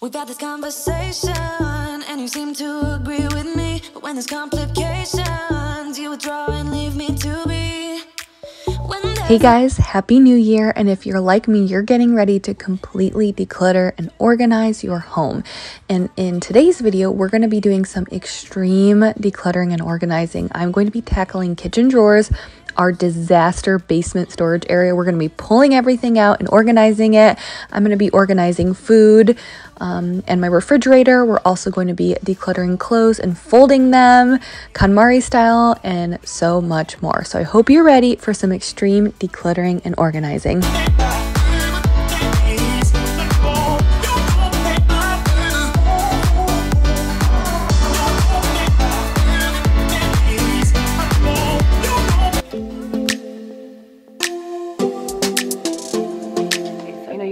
We've had this conversation, and you seem to agree with me. But when there's complications, you withdraw and leave me to be. Hey guys, happy new year, and if you're like me, you're getting ready to completely declutter and organize your home. And in today's video, we're going to be doing some extreme decluttering and organizing. I'm going to be tackling kitchen drawers, our disaster basement storage area. We're going to be pulling everything out and organizing it. I'm going to be organizing food and my refrigerator. We're also going to be decluttering clothes and folding them, KonMari style, and so much more. So I hope you're ready for some extreme decluttering and organizing.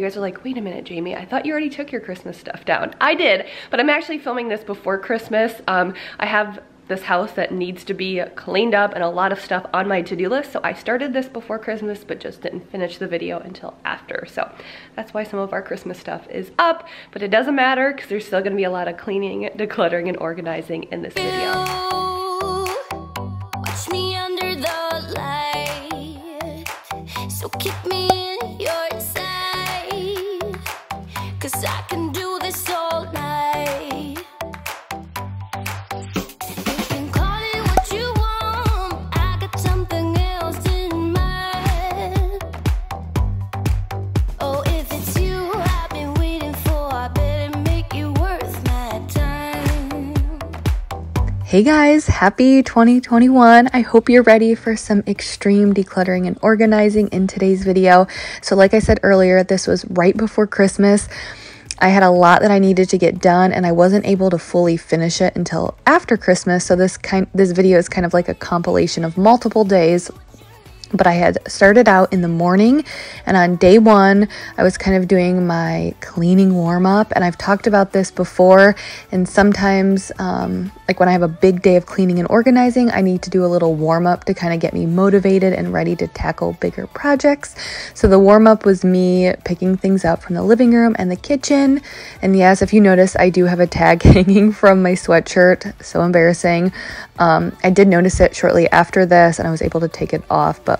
Are like, wait a minute, Jamie, I thought you already took your Christmas stuff down. I did, but I'm actually filming this before Christmas. I have this house that needs to be cleaned up and a lot of stuff on my to-do list, so I started this before Christmas but just didn't finish the video until after, so that's why some of our Christmas stuff is up, but it doesn't matter because there's still gonna be a lot of cleaning, decluttering, and organizing in this video. Watch me under the light, so keep me in your sight. I can do this all night. You can call it what you want. I got something else in mind. Oh, if it's you I've been waiting for, I better make you worth my time. Hey guys, happy 2021. I hope you're ready for some extreme decluttering and organizing in today's video. So like I said earlier, this was right before Christmas. I had a lot that I needed to get done, and I wasn't able to fully finish it until after Christmas, so this video is kind of like a compilation of multiple days. But I had started out in the morning, and on day one, I was kind of doing my cleaning warm-up, and I've talked about this before, and sometimes, like when I have a big day of cleaning and organizing, I need to do a little warm-up to kind of get me motivated and ready to tackle bigger projects. So the warm-up was me picking things up from the living room and the kitchen, and yes, if you notice, I do have a tag hanging from my sweatshirt, so embarrassing. I did notice it shortly after this, and I was able to take it off, but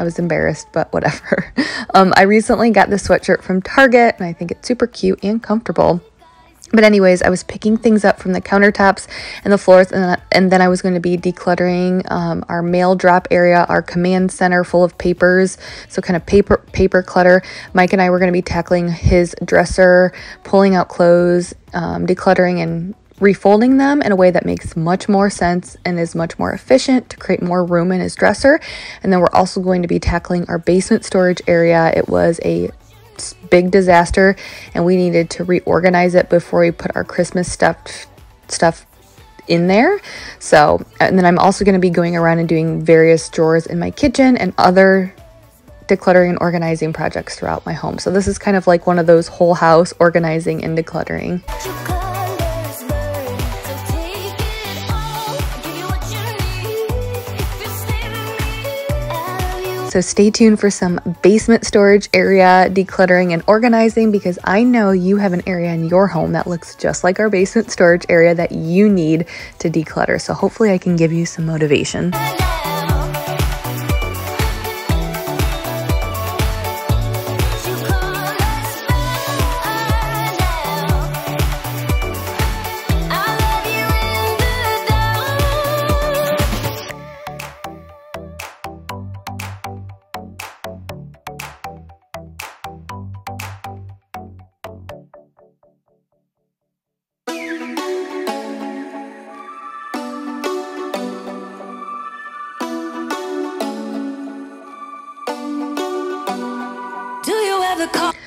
I was embarrassed, but whatever. I recently got this sweatshirt from Target, and I think it's super cute and comfortable. But anyways, I was picking things up from the countertops and the floors, and then I was going to be decluttering our mail drop area, our command center full of papers, so kind of paper clutter. Mike and I were going to be tackling his dresser, pulling out clothes, decluttering and refolding them in a way that makes much more sense and is much more efficient to create more room in his dresser. And then we're also going to be tackling our basement storage area. It was a big disaster, and we needed to reorganize it before we put our Christmas stuff in there. So, and then I'm also going to be going around and doing various drawers in my kitchen and other decluttering and organizing projects throughout my home. So this is kind of like one of those whole house organizing and decluttering. So stay tuned for some basement storage area decluttering and organizing, because I know you have an area in your home that looks just like our basement storage area that you need to declutter. So hopefully I can give you some motivation.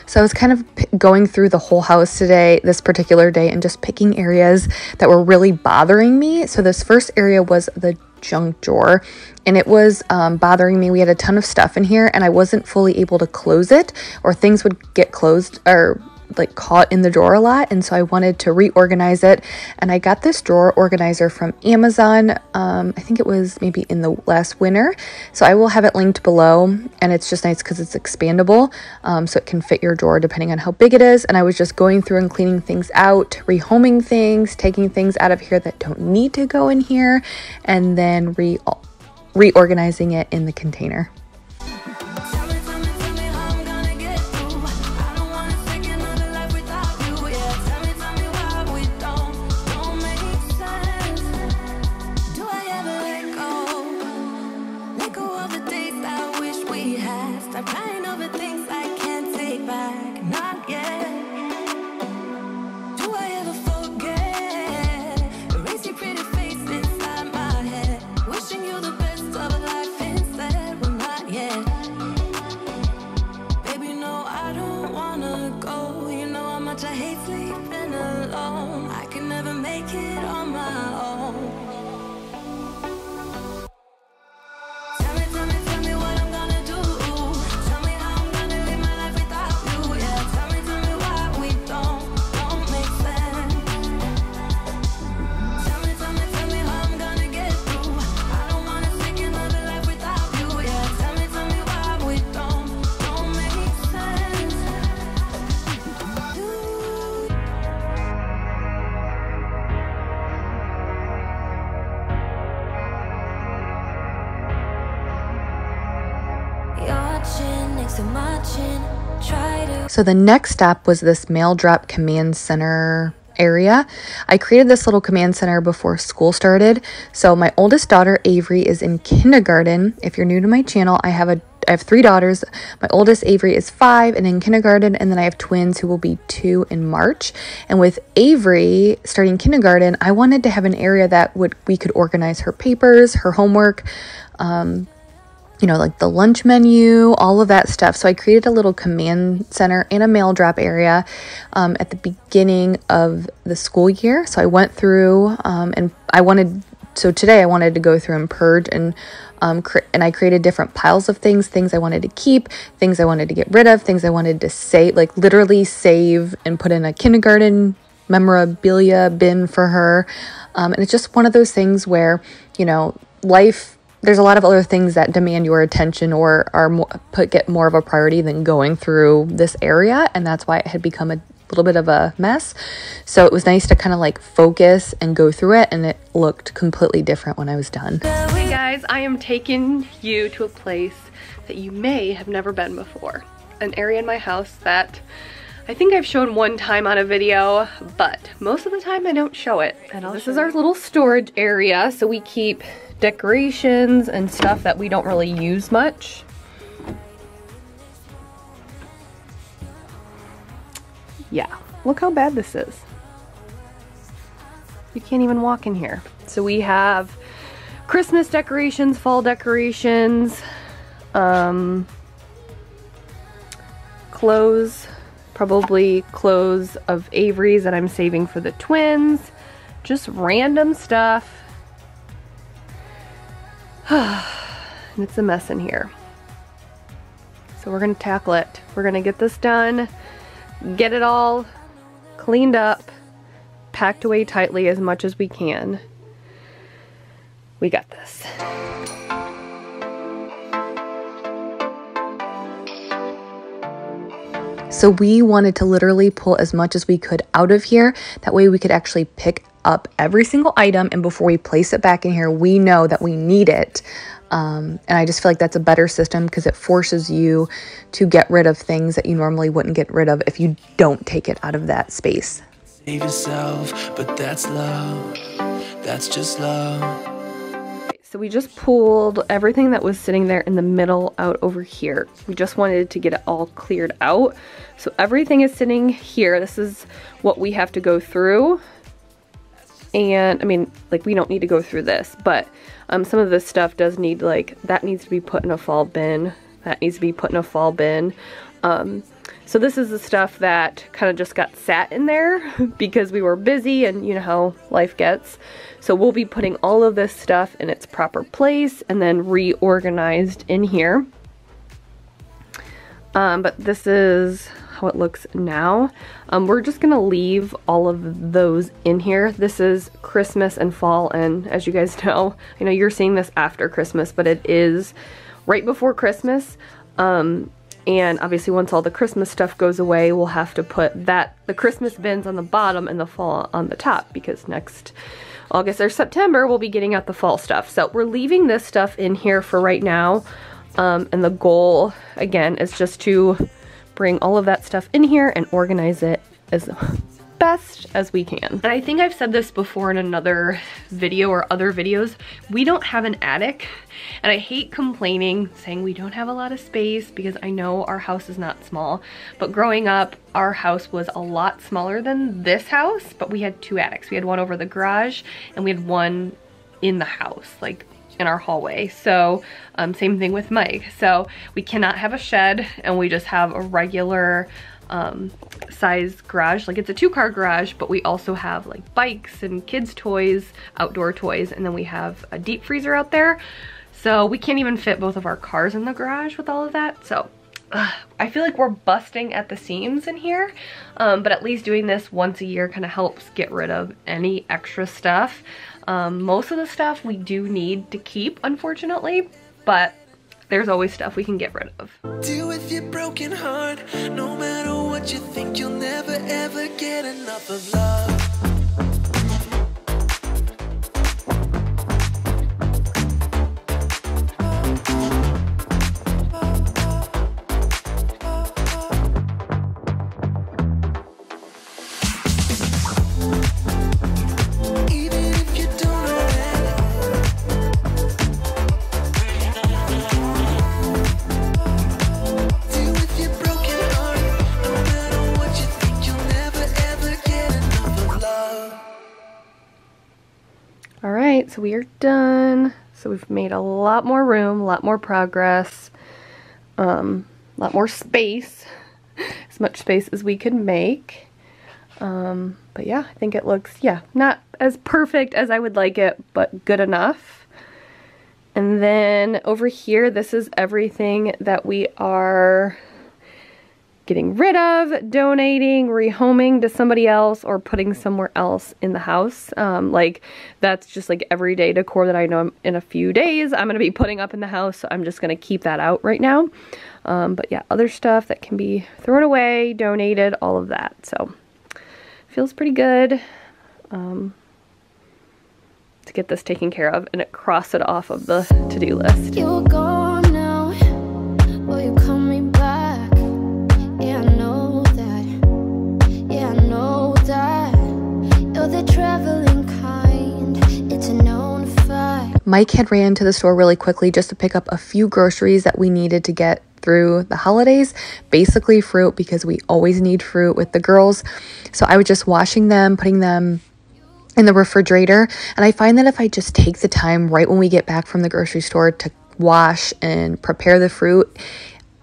So I was kind of going through the whole house today, this particular day, and just picking areas that were really bothering me. So this first area was the junk drawer, and it was bothering me. We had a ton of stuff in here, and I wasn't fully able to close it, or things would get closed or like caught in the drawer a lot, and so I wanted to reorganize it. And I got this drawer organizer from Amazon. I think it was maybe in the last winter, so I will have it linked below. And it's just nice because it's expandable, so it can fit your drawer depending on how big it is. And I was just going through and cleaning things out, rehoming things, taking things out of here that don't need to go in here, and then reorganizing it in the container. So the next stop was this mail drop command center area. I created this little command center before school started. So my oldest daughter, Avery, is in kindergarten. If you're new to my channel, I have three daughters. My oldest, Avery, is 5 and in kindergarten, and then I have twins who will be 2 in March. And with Avery starting kindergarten, I wanted to have an area that we could organize her papers, her homework, you know, like the lunch menu, all of that stuff. So I created a little command center and a mail drop area at the beginning of the school year. So I went through so today I wanted to go through and purge, and I created different piles of things I wanted to keep, things I wanted to get rid of, things I wanted to save, like literally save and put in a kindergarten memorabilia bin for her. And it's just one of those things where, you know, life, there's a lot of other things that demand your attention or get more of a priority than going through this area, and that's why it had become a little bit of a mess. So it was nice to kind of like focus and go through it, and it looked completely different when I was done. Hey guys, I am taking you to a place that you may have never been before. An area in my house that I think I've shown one time on a video, but most of the time I don't show it. And this is our little storage area, so we keep decorations and stuff that we don't really use much. Yeah, look how bad this is. You can't even walk in here. So we have Christmas decorations, fall decorations, clothes. Probably clothes of Avery's that I'm saving for the twins. Just random stuff. And it's a mess in here. So we're gonna tackle it. We're gonna get this done, get it all cleaned up, packed away tightly as much as we can. We got this. So we wanted to literally pull as much as we could out of here. That way we could actually pick up every single item, and before we place it back in here, we know that we need it. And I just feel like that's a better system because it forces you to get rid of things that you normally wouldn't get rid of if you don't take it out of that space. Save yourself, but that's love. That's just love. So we just pulled everything that was sitting there in the middle out over here. We just wanted to get it all cleared out. So everything is sitting here. This is what we have to go through. And I mean, like, we don't need to go through this, but some of this stuff does need, like, that needs to be put in a fall bin. That needs to be put in a fall bin. So this is the stuff that kind of just got sat in there because we were busy, and you know how life gets. So we'll be putting all of this stuff in its proper place and then reorganized in here. But this is how it looks now. We're just gonna leave all of those in here. This is Christmas and fall, and as you guys know, I know you're seeing this after Christmas, but it is right before Christmas. And obviously once all the Christmas stuff goes away, we'll have to put the Christmas bins on the bottom and the fall on the top, because next August or September we'll be getting out the fall stuff. So we're leaving this stuff in here for right now. And the goal, again, is just to bring all of that stuff in here and organize it as best as we can. And I think I've said this before in another video or other videos, we don't have an attic, and I hate complaining saying we don't have a lot of space, because I know our house is not small, but growing up our house was a lot smaller than this house, but we had two attics. We had one over the garage and we had one in the house, like in our hallway. So same thing with Mike. So we cannot have a shed, and we just have a regular size garage. Like, it's a two-car garage, but we also have like bikes and kids toys, outdoor toys, and then we have a deep freezer out there. So we can't even fit both of our cars in the garage with all of that. So I feel like we're busting at the seams in here, but at least doing this once a year kind of helps get rid of any extra stuff. Most of the stuff we do need to keep, unfortunately, but there's always stuff we can get rid of. Deal with your broken heart, no matter what you think, you'll never ever get enough of love. So we are done. So we've made a lot more room, a lot more progress, a lot more space, as much space as we could make. But yeah, I think it looks, not as perfect as I would like it, but good enough. And then over here, this is everything that we are getting rid of, donating, rehoming to somebody else, or putting somewhere else in the house. Like, that's just like everyday decor that I know in a few days I'm going to be putting up in the house, so I'm just going to keep that out right now. But yeah, other stuff that can be thrown away, donated, all of that. So feels pretty good to get this taken care of, and it crossed it off of the to-do list. You're gone now. Will you come traveling kind, it's a known fact. Mike had ran to the store really quickly just to pick up a few groceries that we needed to get through the holidays, basically fruit, because we always need fruit with the girls. So I was just washing them, putting them in the refrigerator, and I find that if I just take the time right when we get back from the grocery store to wash and prepare the fruit,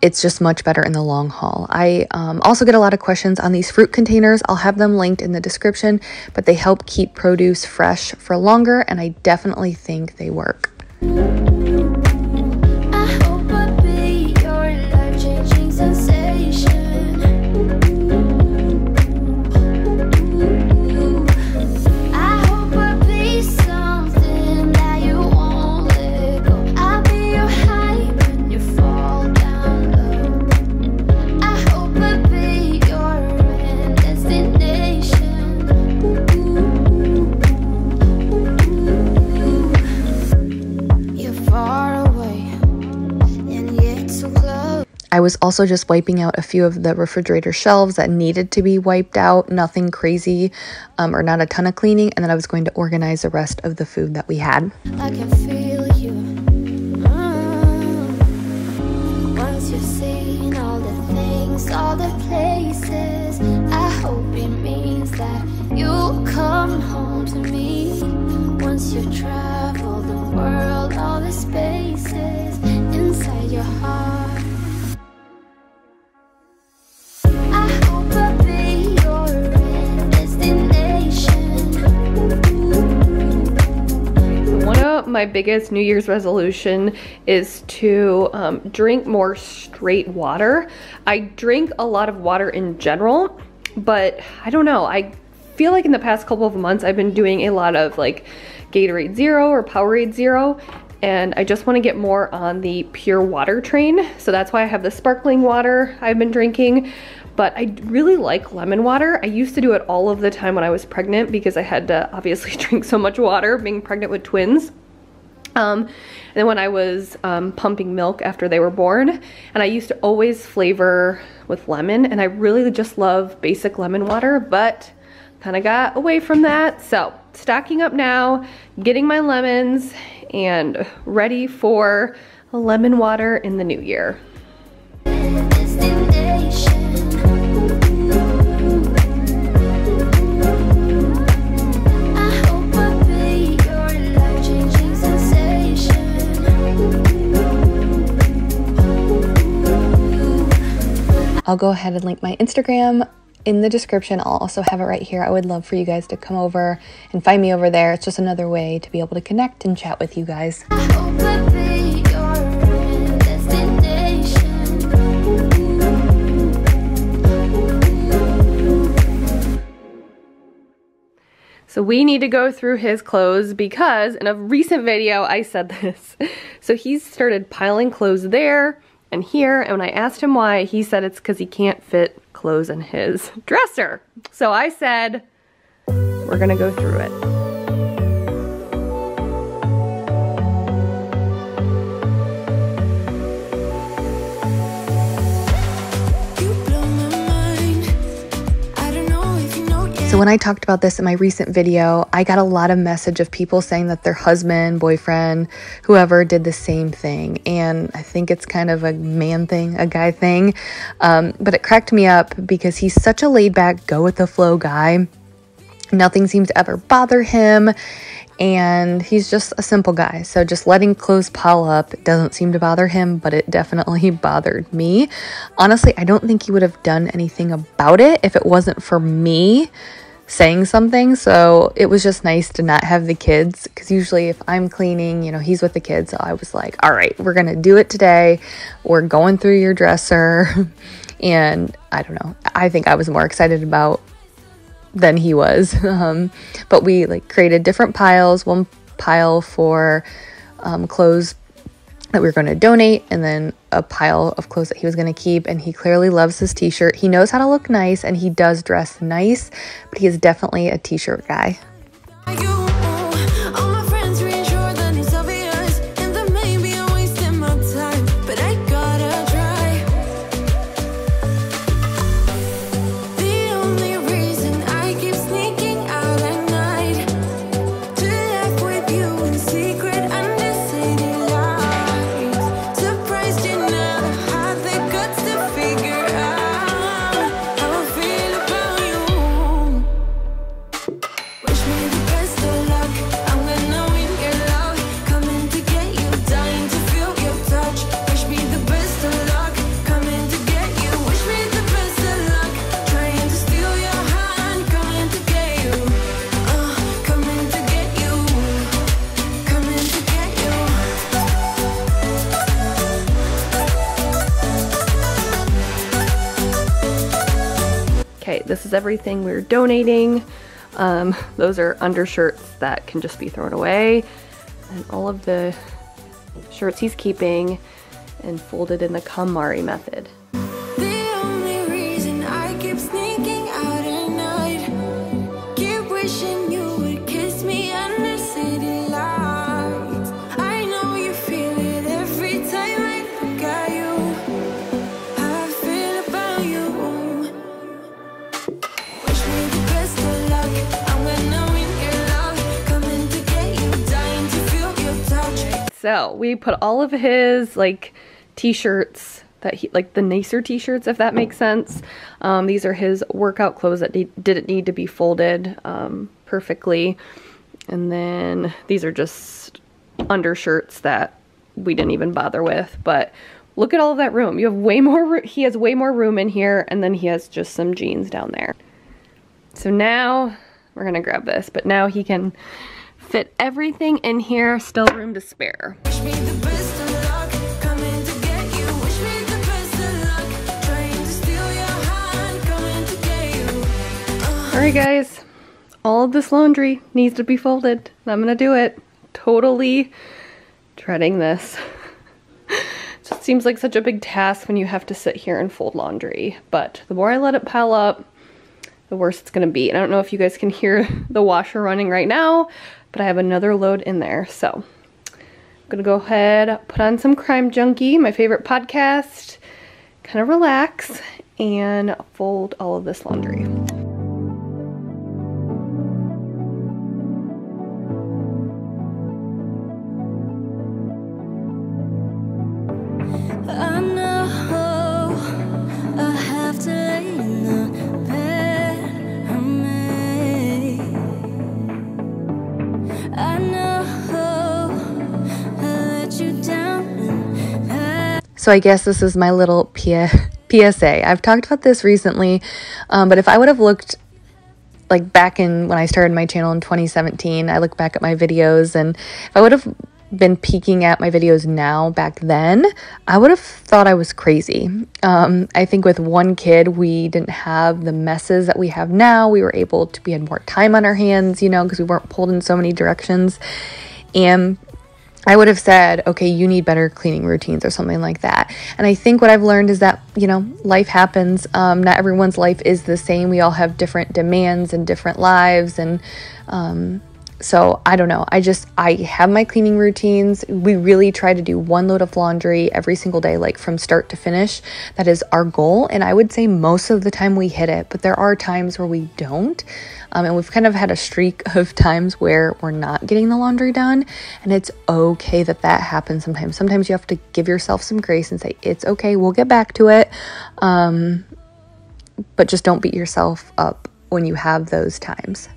it's just much better in the long haul. I also get a lot of questions on these fruit containers. I'll have them linked in the description, but they help keep produce fresh for longer, and I definitely think they work. I was also just wiping out a few of the refrigerator shelves that needed to be wiped out, nothing crazy, or not a ton of cleaning, and then I was going to organize the rest of the food that we had. I can feel you. Once you've seen all the things, all the places, I hope it means that you'll come home to me. Once you've traveled the world, all the spaces inside your heart. my biggest New Year's resolution is to drink more straight water. I drink a lot of water in general, but I don't know, I feel like in the past couple of months I've been doing a lot of like Gatorade Zero or Powerade Zero, and I just want to get more on the pure water train. So that's why I have the sparkling water I've been drinking, but I really like lemon water. I used to do it all of the time when I was pregnant because I had to obviously drink so much water being pregnant with twins. And then when I was pumping milk after they were born, and I used to always flavor with lemon, and I really just love basic lemon water, but kind of got away from that. So stocking up now, getting my lemons, and ready for lemon water in the new year. I'll go ahead and link my Instagram in the description. I'll also have it right here. I would love for you guys to come over and find me over there. It's just another way to be able to connect and chat with you guys. So we need to go through his clothes because in a recent video I said this. So he's started piling clothes there and here, and when I asked him why, he said it's because he can't fit clothes in his dresser. So I said, we're gonna go through it. So when I talked about this in my recent video, I got a lot of message of people saying that their husband, boyfriend, whoever did the same thing. And I think it's kind of a man thing, a guy thing. But it cracked me up because he's such a laid back, go with the flow guy. Nothing seems to ever bother him. And he's just a simple guy. So just letting clothes pile up doesn't seem to bother him, but it definitely bothered me. Honestly, I don't think he would have done anything about it if it wasn't for me saying something. So it was just nice to not have the kids, because usually if I'm cleaning, you know, he's with the kids. So I was like, all right, we're gonna do it today. We're going through your dresser. And I don't know, I think I was more excited about than he was, but we like created different piles, one pile for clothes that we were going to donate, and then a pile of clothes that he was going to keep. And he clearly loves his t-shirt. He knows how to look nice, and he does dress nice, but he is definitely a t-shirt guy. This is everything we're donating. Those are undershirts that can just be thrown away. And all of the shirts he's keeping and folded in the KonMari method. So we put all of his like t-shirts that he, like the nicer t-shirts, if that makes sense. These are his workout clothes that didn't need to be folded perfectly. And then these are just undershirts that we didn't even bother with. But look at all of that room. You have way more, he has way more room in here, and then he has just some jeans down there. So now we're gonna grab this, but now he can fit everything in here, still room to spare. Alright guys, all of this laundry needs to be folded. I'm gonna do it. Totally dreading this. It seems like such a big task when you have to sit here and fold laundry, but the more I let it pile up, the worse it's gonna be. And I don't know if you guys can hear the washer running right now, but I have another load in there. So I'm gonna go ahead, put on some Crime Junkie, my favorite podcast, kind of relax, and fold all of this laundry. So I guess this is my little PSA. I've talked about this recently, but if I would have looked like back in when I started my channel in 2017, I look back at my videos, and if I would have been peeking at my videos now back then, I would have thought I was crazy. I think with one kid, we didn't have the messes that we have now. We were able to, we had more time on our hands, you know, because we weren't pulled in so many directions. And I would have said, okay, you need better cleaning routines or something like that. And I think what I've learned is that, you know, life happens. Not everyone's life is the same. We all have different demands and different lives. And so I don't know. I have my cleaning routines. We really try to do one load of laundry every single day, like from start to finish. That is our goal. And I would say most of the time we hit it, but there are times where we don't. And we've kind of had a streak of times where we're not getting the laundry done, and it's okay that that happens sometimes. Sometimes you have to give yourself some grace and say, it's okay, we'll get back to it. But just don't beat yourself up when you have those times.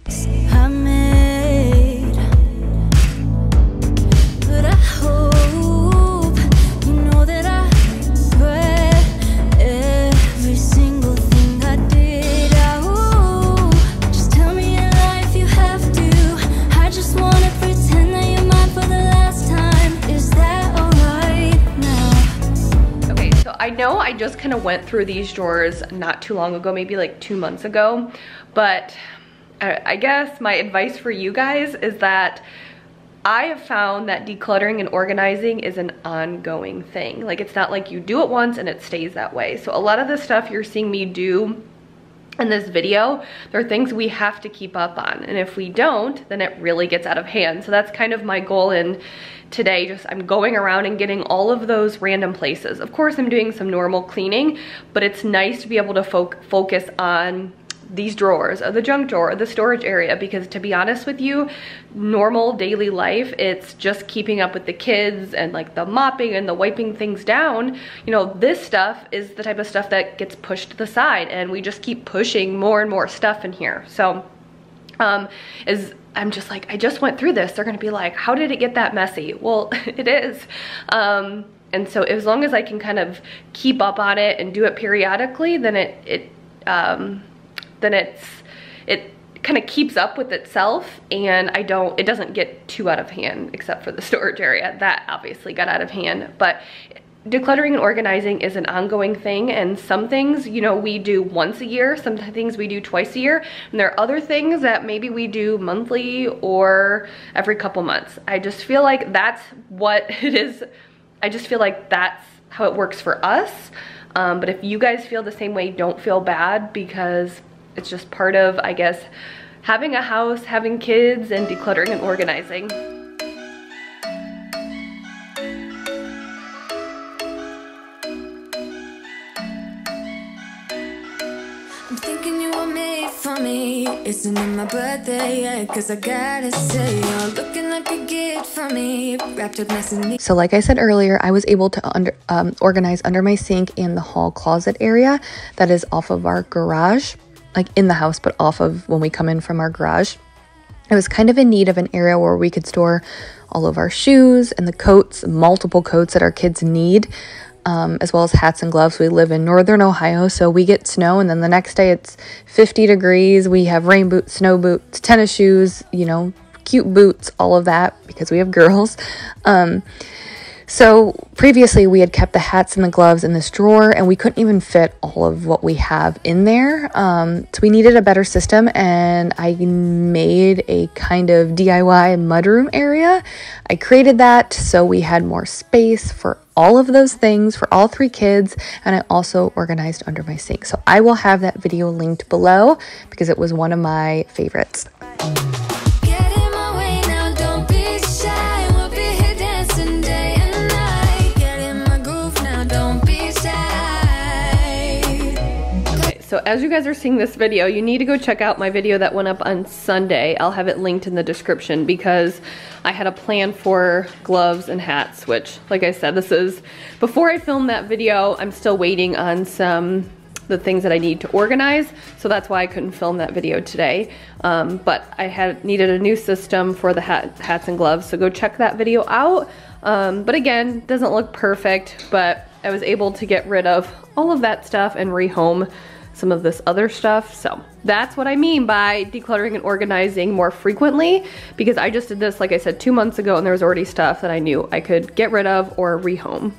I just kind of went through these drawers not too long ago, maybe like 2 months ago, but I guess my advice for you guys is that I have found that decluttering and organizing is an ongoing thing. Like, it's not like you do it once and it stays that way. So a lot of the stuff you're seeing me do in this video, there are things we have to keep up on, and if we don't, then it really gets out of hand. So that's kind of my goal in today. Just I'm going around and getting all of those random places. Of course I'm doing some normal cleaning, but it's nice to be able to focus on these drawers, or the junk drawer, or the storage area, because to be honest with you, normal daily life, it's just keeping up with the kids and like the mopping and the wiping things down. You know, this stuff is the type of stuff that gets pushed to the side, and we just keep pushing more and more stuff in here. So I'm just like, I just went through this. They're gonna be like, how did it get that messy? Well, it is. And so as long as I can kind of keep up on it and do it periodically, then it kind of keeps up with itself, and it doesn't get too out of hand, except for the storage area. That obviously got out of hand, but decluttering and organizing is an ongoing thing, and some things, you know, we do once a year, some things we do twice a year, and there are other things that maybe we do monthly or every couple months. I just feel like that's what it is. I just feel like that's how it works for us. But if you guys feel the same way, don't feel bad, because it's just part of, I guess, having a house, having kids, and decluttering and organizing. Isn't it my birthday yet? 'Cause I gotta say, you're looking like a gift for me, wrapped up nice and neat. So like I said earlier, I was able to organize under my sink and the hall closet area that is off of our garage, like in the house, but off of when we come in from our garage. I was kind of in need of an area where we could store all of our shoes and the coats, multiple coats that our kids need. As well as hats and gloves. We live in Northern Ohio, so we get snow, and then the next day it's 50 degrees. We have rain boots, snow boots, tennis shoes, you know, cute boots, all of that, because we have girls. So previously we had kept the hats and the gloves in this drawer, and we couldn't even fit all of what we have in there. So we needed a better system, and I made a kind of DIY mudroom area. I created that so we had more space for all of those things for all three kids, and I also organized under my sink. So I will have that video linked below because it was one of my favorites. So as you guys are seeing this video, you need to go check out my video that went up on Sunday. I'll have it linked in the description because I had a plan for gloves and hats, which, like I said, this is before I filmed that video. I'm still waiting on the things that I need to organize, so that's why I couldn't film that video today. But I had needed a new system for the hats and gloves, so go check that video out. But again, doesn't look perfect, but I was able to get rid of all of that stuff and rehome some of this other stuff. So that's what I mean by decluttering and organizing more frequently, because I just did this, like I said, 2 months ago, and there was already stuff that I knew I could get rid of or rehome.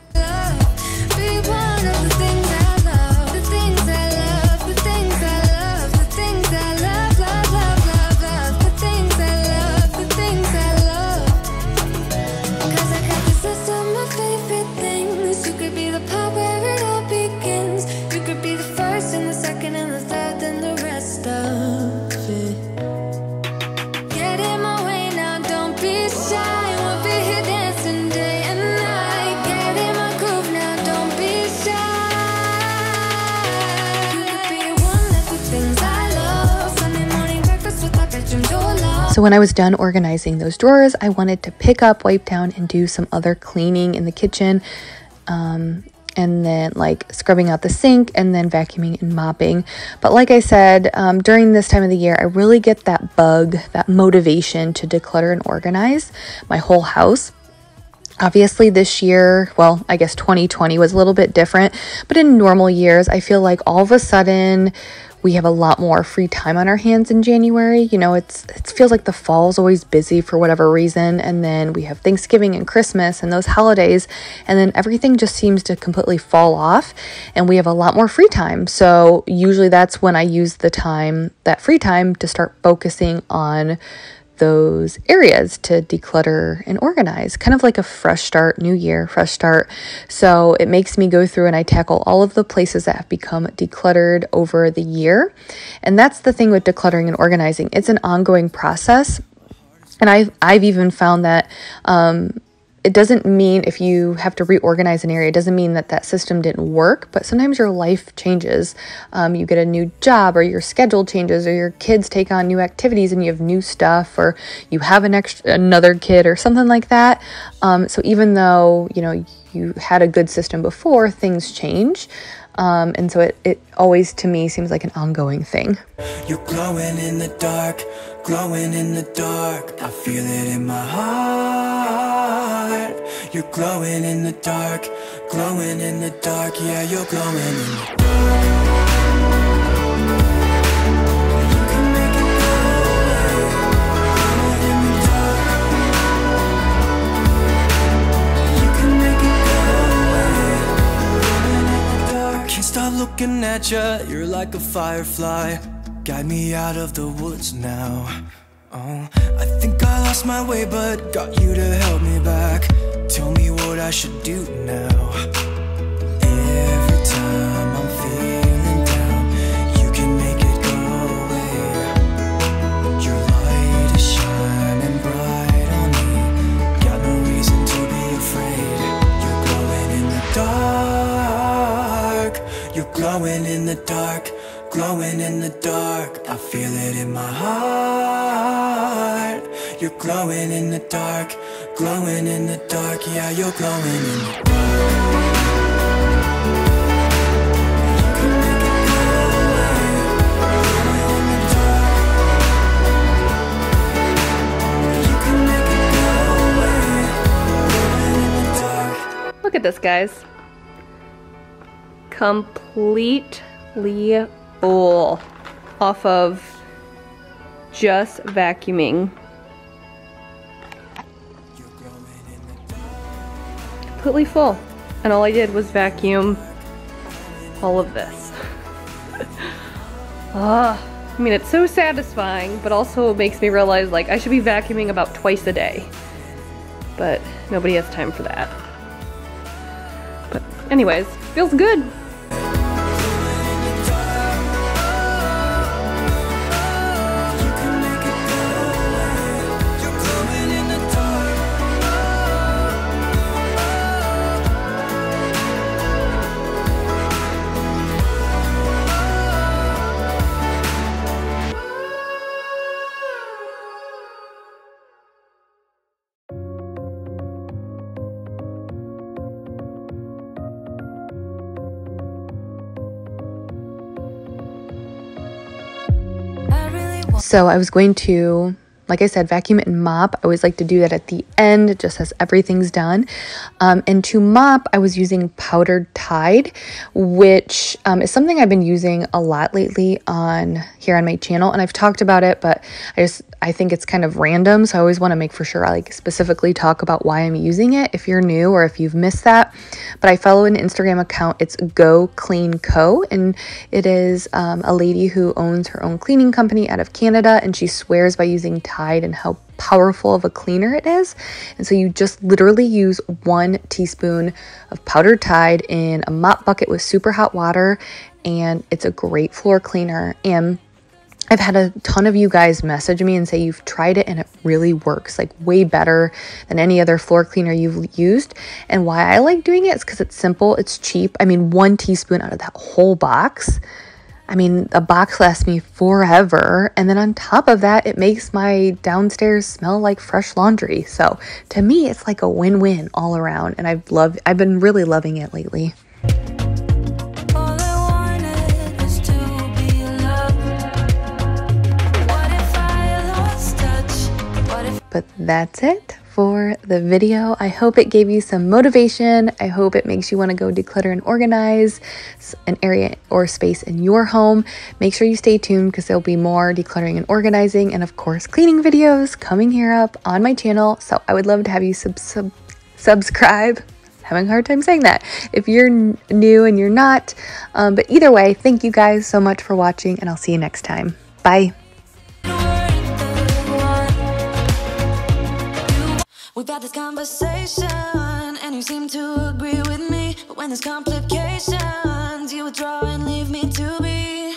So when I was done organizing those drawers, I wanted to pick up, wipe down, and do some other cleaning in the kitchen, and then like scrubbing out the sink and then vacuuming and mopping. But like I said, during this time of the year, I really get that bug, that motivation to declutter and organize my whole house. Obviously this year, well, I guess 2020 was a little bit different, but in normal years, I feel like all of a sudden we have a lot more free time on our hands in January. You know, it feels like the fall's always busy for whatever reason, and then we have Thanksgiving and Christmas and those holidays, and then everything just seems to completely fall off, and we have a lot more free time. So usually that's when I use the time, that free time, to start focusing on those areas to declutter and organize, kind of like a fresh start, new year, fresh start. So it makes me go through and I tackle all of the places that have become decluttered over the year. And that's the thing with decluttering and organizing. It's an ongoing process. And I've even found that, it doesn't mean if you have to reorganize an area, it doesn't mean that that system didn't work, but sometimes your life changes. You get a new job, or your schedule changes, or your kids take on new activities and you have new stuff, or you have another kid or something like that. So even though, you know, you had a good system before, things change. And so it always, to me, seems like an ongoing thing. You're glowing in the dark, glowing in the dark. I feel it in my heart. You're glowing in the dark, glowing in the dark. Yeah, you're glowing in the dark. Stop looking at you, you're like a firefly. Guide me out of the woods now. Oh, I think I lost my way, but got you to help me back. Tell me what I should do now. Every time I'm feeling down, you can make it go away. Your light is shining bright on me. Got no reason to be afraid. You're glowing in the dark. You're glowing in the dark, glowing in the dark. I feel it in my heart. You're glowing in the dark, glowing in the dark. Yeah, you're glowing in the dark. Look at this, guys. Completely full off of just vacuuming completely full. And all I did was vacuum all of this. I mean, it's so satisfying, but also makes me realize, like, I should be vacuuming about twice a day. But nobody has time for that. But anyways, feels good. So I was going to, like I said, vacuum and mop. I always like to do that at the end, just as everything's done. And to mop, I was using powdered Tide, which is something I've been using a lot lately on here on my channel. And I've talked about it, but I think it's kind of random. So I always want to make for sure I like specifically talk about why I'm using it if you're new or if you've missed that. But I follow an Instagram account. It's Go Clean Co. And it is a lady who owns her own cleaning company out of Canada. And she swears by using Tide and how powerful of a cleaner it is. And so you just literally use 1 teaspoon of powdered Tide in a mop bucket with super hot water. And it's a great floor cleaner. And I've had a ton of you guys message me and say you've tried it and it really works, like way better than any other floor cleaner you've used. And why I like doing it is because it's simple, it's cheap. I mean, 1 teaspoon out of that whole box. I mean, a box lasts me forever. And then on top of that, it makes my downstairs smell like fresh laundry. So to me, it's like a win-win all around. And I've been really loving it lately. But that's it for the video. I hope it gave you some motivation. I hope it makes you want to go declutter and organize an area or space in your home. Make sure you stay tuned because there'll be more decluttering and organizing and of course cleaning videos coming here up on my channel. So I would love to have you subscribe. Having a hard time saying that if you're new and you're not. But either way, thank you guys so much for watching and I'll see you next time. Bye. We've had this conversation, and you seem to agree with me. But when there's complications, you withdraw and leave me to be.